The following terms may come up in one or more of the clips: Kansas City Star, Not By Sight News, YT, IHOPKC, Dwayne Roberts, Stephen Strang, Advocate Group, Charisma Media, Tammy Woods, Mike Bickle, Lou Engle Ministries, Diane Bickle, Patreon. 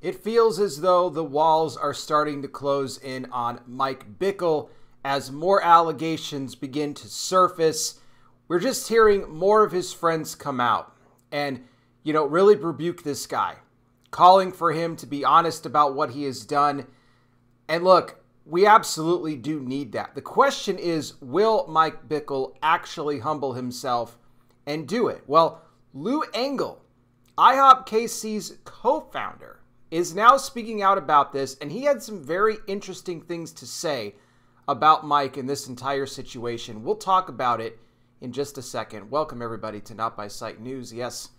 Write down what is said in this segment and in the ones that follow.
It feels as though the walls are starting to close in on Mike Bickle as more allegations begin to surface. We're just hearing more of his friends come out and, you know, really rebuke this guy, calling for him to be honest about what he has done. And look, we absolutely do need that. The question is, will Mike Bickle actually humble himself and do it? Well, Lou Engle, IHOPKC's co-founder, is now speaking out about this, and he had some very interesting things to say about Mike and this entire situation. We'll talk about it in just a second. Welcome, everybody, to Not By Sight News. Yes,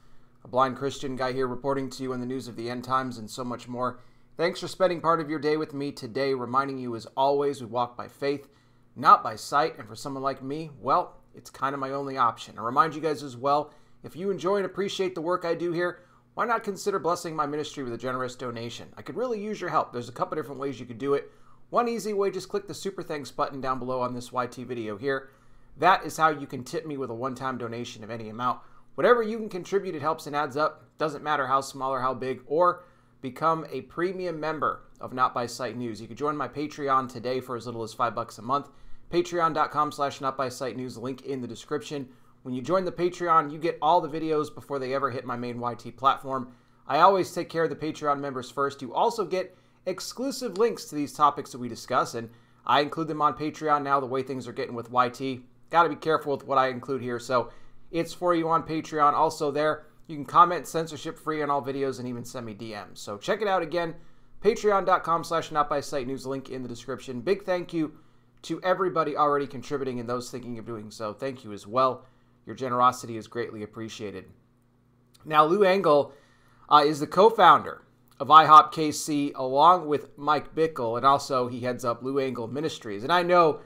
a blind Christian guy here reporting to you on the news of the end times and so much more. Thanks for spending part of your day with me today, reminding you, as always, we walk by faith, not by sight, and for someone like me, well, it's kind of my only option. I remind you guys as well, if you enjoy and appreciate the work I do here, why not consider blessing my ministry with a generous donation? I could really use your help. There's a couple different ways you could do it. One easy way, just click the Super Thanks button down below on this YT video here. That is how you can tip me with a one-time donation of any amount. Whatever you can contribute, it helps and adds up. Doesn't matter how small or how big. Or become a premium member of Not By Sight News. You can join my Patreon today for as little as $5 a month. Patreon.com/NotBySightNews, link in the description. When you join the Patreon, you get all the videos before they ever hit my main YT platform. I always take care of the Patreon members first. You also get exclusive links to these topics that we discuss, and I include them on Patreon now, the way things are getting with YT. Got to be careful with what I include here, so it's for you on Patreon. Also there, you can comment censorship-free on all videos and even send me DMs. So check it out again, patreon.com/NotBySightNews, link in the description. Big thank you to everybody already contributing and those thinking of doing so. Thank you as well. Your generosity is greatly appreciated. Now, Lou Engle is the co-founder of IHOPKC along with Mike Bickle, and also he heads up Lou Engle Ministries. And I know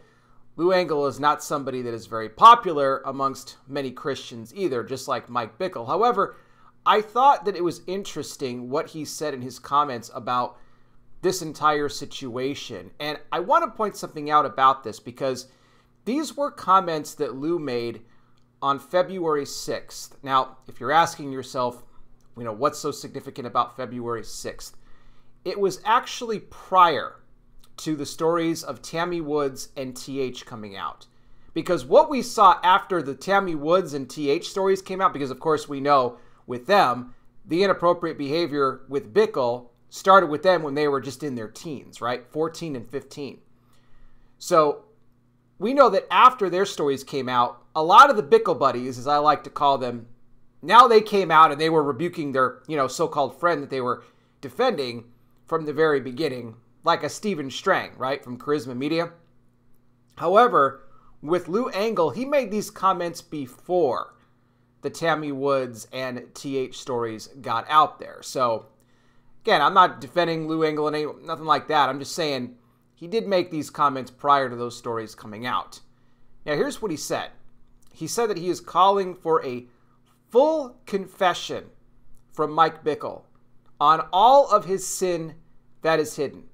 Lou Engle is not somebody that is very popular amongst many Christians either, just like Mike Bickle. However, I thought that it was interesting what he said in his comments about this entire situation. And I want to point something out about this, because these were comments that Lou made on February 6th. Now, if you're asking yourself, you know, what's so significant about February 6th? It was actually prior to the stories of Tammy Woods and TH coming out. Because what we saw after the Tammy Woods and TH stories came out, because of course we know with them, the inappropriate behavior with Bickle started with them when they were just in their teens, right? 14 and 15. So we know that after their stories came out, a lot of the Bickle buddies, as I like to call them, now they came out and they were rebuking their, you know, so-called friend that they were defending from the very beginning, like a Stephen Strang, right, from Charisma Media. However, with Lou Engle, he made these comments before the Tammy Woods and TH stories got out there. So, again, I'm not defending Lou Engle and nothing like that. I'm just saying he did make these comments prior to those stories coming out. Now, here's what he said. He said that he is calling for a full confession from Mike Bickle on all of his sin that is hidden.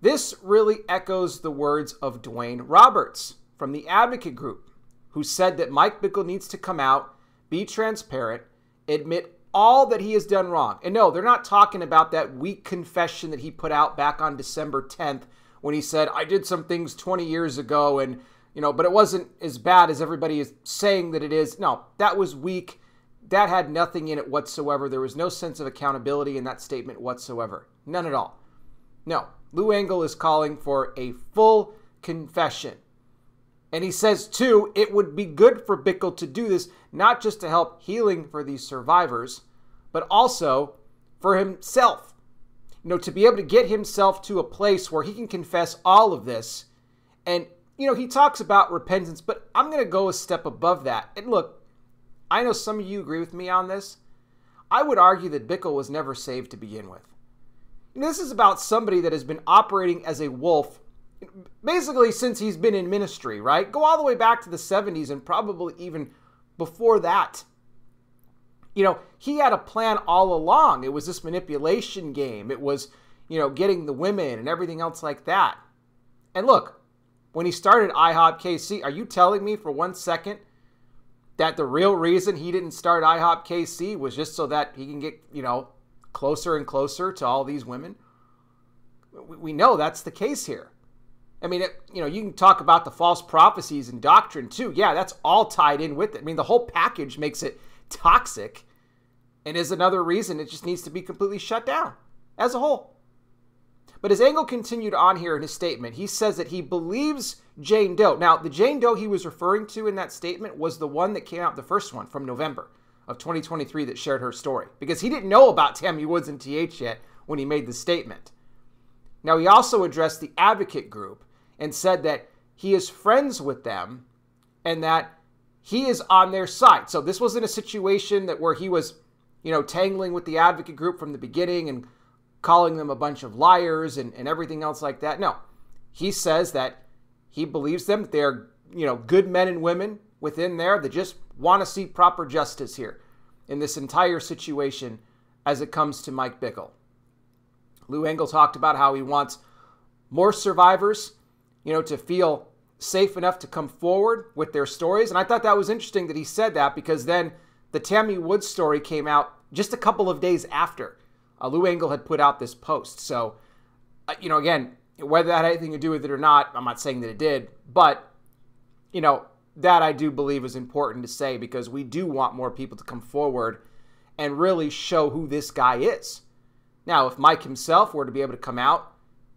This really echoes the words of Dwayne Roberts from the Advocate Group, who said that Mike Bickle needs to come out, be transparent, admit all that he has done wrong. And no, they're not talking about that weak confession that he put out back on December 10th when he said, I did some things 20 years ago and, you know, but it wasn't as bad as everybody is saying that it is. No, that was weak. That had nothing in it whatsoever. There was no sense of accountability in that statement whatsoever. None at all. No, Lou Engle is calling for a full confession. And he says, too, it would be good for Bickle to do this, not just to help healing for these survivors, but also for himself. You know, to be able to get himself to a place where he can confess all of this. And you know, he talks about repentance, but I'm going to go a step above that. And look, I know some of you agree with me on this. I would argue that Bickle was never saved to begin with. You know, this is about somebody that has been operating as a wolf basically since he's been in ministry, right? Go all the way back to the 70s and probably even before that. You know, he had a plan all along. It was this manipulation game. It was, you know, getting the women and everything else like that. And look, when he started IHOPKC, are you telling me for one second that the real reason he didn't start IHOPKC was just so that he can get, you know, closer and closer to all these women? We know that's the case here. I mean, you can talk about the false prophecies and doctrine too. Yeah, that's all tied in with it. I mean, the whole package makes it toxic and is another reason it just needs to be completely shut down as a whole. But as Engle continued on here in his statement, he says that he believes Jane Doe. Now, the Jane Doe he was referring to in that statement was the one that came out, the first one from November of 2023 that shared her story, because he didn't know about Tammy Woods and TH yet when he made the statement. Now, he also addressed the Advocate Group and said that he is friends with them and that he is on their side. So this wasn't a situation that where he was, tangling with the Advocate Group from the beginning and calling them a bunch of liars and everything else like that. No, he says that he believes them, that they're, good men and women within there that just want to see proper justice here in this entire situation as it comes to Mike Bickle. Lou Engle talked about how he wants more survivors to feel safe enough to come forward with their stories. And I thought that was interesting that he said that, because then the Tammy Woods story came out just a couple of days after Lou Engle had put out this post. So, again, whether that had anything to do with it or not, I'm not saying that it did, but, that I do believe is important to say, because we do want more people to come forward and really show who this guy is. Now, if Mike himself were to be able to come out,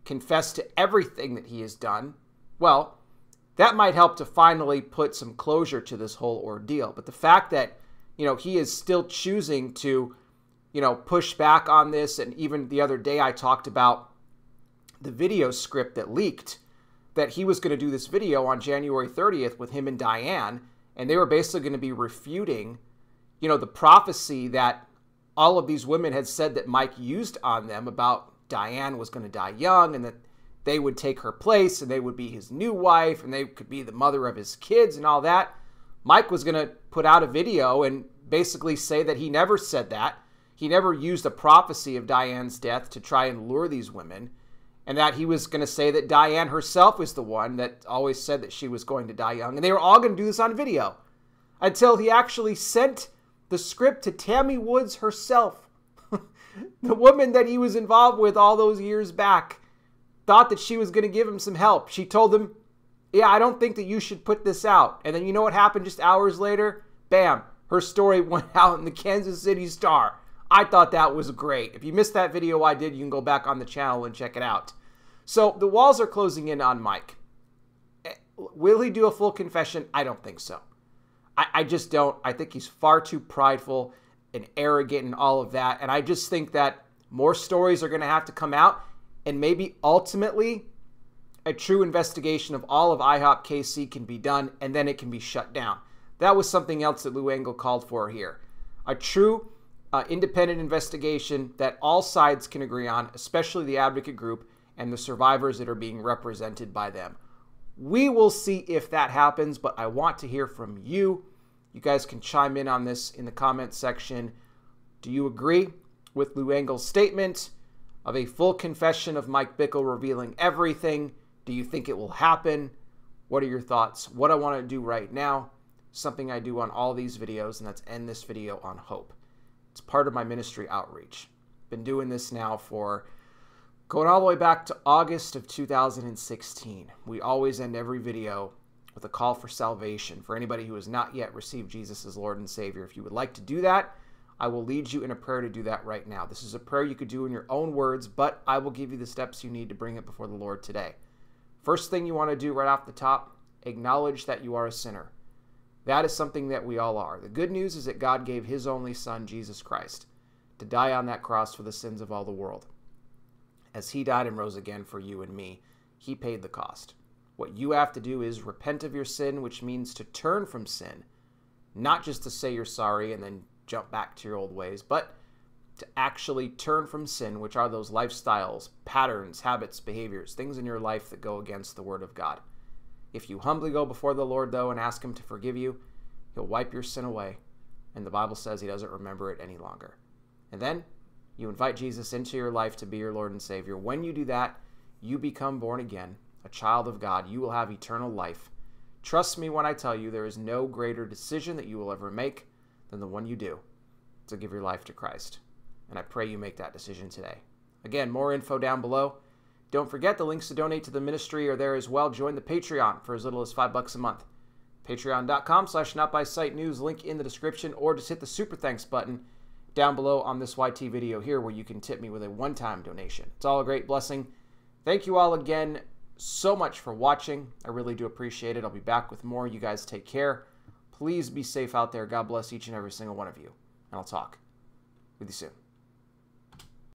confess to everything that he has done, well, that might help to finally put some closure to this whole ordeal. But the fact that, he is still choosing to, push back on this, and even the other day I talked about the video script that leaked, that he was going to do this video on January 30th with him and Diane, and they were basically going to be refuting, the prophecy that all of these women had said that Mike used on them about Diane was going to die young and that they would take her place and they would be his new wife and they could be the mother of his kids and all that. Mike was going to put out a video and basically say that he never said that. He never used a prophecy of Diane's death to try and lure these women, and that he was going to say that Diane herself was the one that always said that she was going to die young, and they were all going to do this on video, until he actually sent the script to Tammy Woods herself. The woman that he was involved with all those years back thought that she was going to give him some help. She told him, yeah, I don't think that you should put this out. And then you know what happened just hours later? Bam, her story went out in the Kansas City Star. I thought that was great. If you missed that video I did, you can go back on the channel and check it out. So the walls are closing in on Mike. Will he do a full confession? I don't think so. I just don't. I think he's far too prideful and arrogant and all of that. And I just think that more stories are going to have to come out, and maybe ultimately a true investigation of all of IHOPKC can be done, and then it can be shut down. That was something else that Lou Engle called for here. A true independent investigation that all sides can agree on, especially the Advocate Group and the survivors that are being represented by them. We will see if that happens, but I want to hear from you. You guys can chime in on this in the comments section. Do you agree with Lou Engle's statement of a full confession of Mike Bickle revealing everything? Do you think it will happen? What are your thoughts? What I want to do right now, something I do on all these videos, and that's end this video on hope. It's part of my ministry outreach. Been doing this now for going all the way back to August of 2016. We always end every video with a call for salvation for anybody who has not yet received Jesus as Lord and Savior. If you would like to do that, I will lead you in a prayer to do that right now. This is a prayer you could do in your own words, but I will give you the steps you need to bring it before the Lord today. First thing you want to do right off the top, acknowledge that you are a sinner. That is something that we all are. The good news is that God gave his only son, Jesus Christ, to die on that cross for the sins of all the world. As he died and rose again for you and me, he paid the cost. What you have to do is repent of your sin, which means to turn from sin, not just to say you're sorry and then jump back to your old ways, but to actually turn from sin, which are those lifestyles, patterns, habits, behaviors, things in your life that go against the Word of God. If you humbly go before the Lord, though, and ask him to forgive you, he'll wipe your sin away, and the Bible says he doesn't remember it any longer. And then you invite Jesus into your life to be your Lord and Savior. When you do that, you become born again, a child of God. You will have eternal life. Trust me when I tell you, there is no greater decision that you will ever make than the one you do to give your life to Christ. and I pray you make that decision today. Again, more info down below. Don't forget the links to donate to the ministry are there as well. Join the Patreon for as little as $5 a month. Patreon.com/NotBySightNews, link in the description, or just hit the Super Thanks button down below on this YT video here where you can tip me with a one-time donation. It's all a great blessing. Thank you all again so much for watching. I really do appreciate it. I'll be back with more. You guys take care. Please be safe out there. God bless each and every single one of you. And I'll talk with you soon.